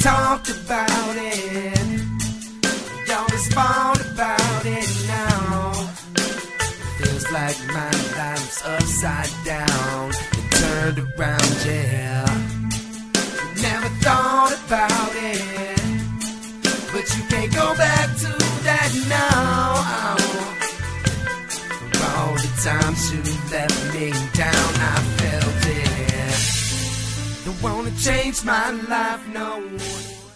talked about it. Y'all respond about it now. Feels like my life's upside down. It turned around, yeah. Never thought about it, but you can't go back to that now. For all the times you left me down, I felt it. Don't wanna change my life, no.